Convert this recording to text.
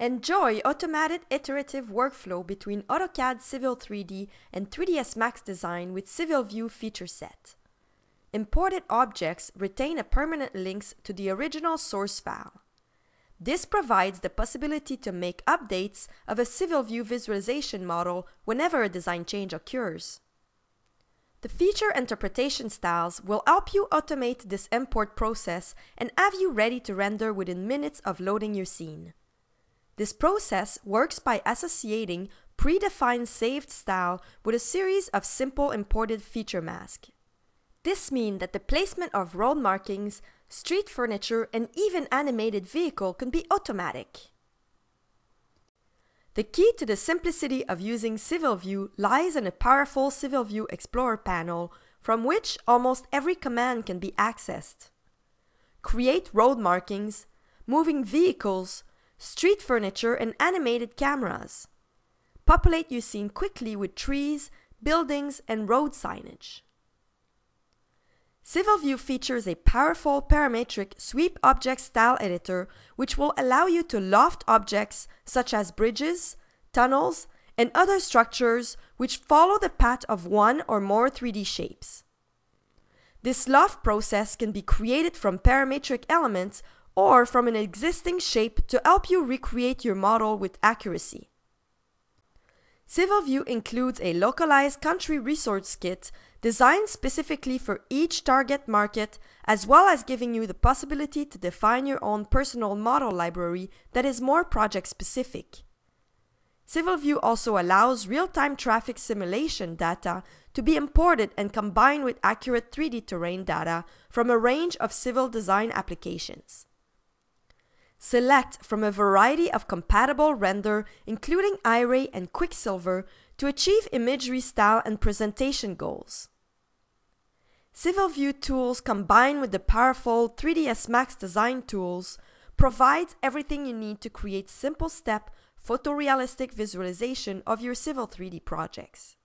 Enjoy automated iterative workflow between AutoCAD Civil 3D and 3ds Max Design with Civil View feature set. Imported objects retain a permanent links to the original source file. This provides the possibility to make updates of a Civil View visualization model whenever a design change occurs. The feature interpretation styles will help you automate this import process and have you ready to render within minutes of loading your scene. This process works by associating predefined saved style with a series of simple imported feature masks. This means that the placement of road markings, street furniture and even animated vehicle can be automatic. The key to the simplicity of using Civil View lies in a powerful Civil View Explorer panel from which almost every command can be accessed. Create road markings, moving vehicles, street furniture and animated cameras. Populate your scene quickly with trees, buildings and road signage. Civil View features a powerful parametric sweep object style editor which will allow you to loft objects such as bridges, tunnels, and other structures which follow the path of one or more 3D shapes. This loft process can be created from parametric elements or from an existing shape to help you recreate your model with accuracy. Civil View includes a localized country resource kit designed specifically for each target market, as well as giving you the possibility to define your own personal model library that is more project-specific. Civil View also allows real-time traffic simulation data to be imported and combined with accurate 3D terrain data from a range of civil design applications. Select from a variety of compatible render, including Iray and Quicksilver, to achieve imagery style and presentation goals. Civil View tools combined with the powerful 3ds Max Design tools provides everything you need to create simple step photorealistic visualization of your Civil 3D projects.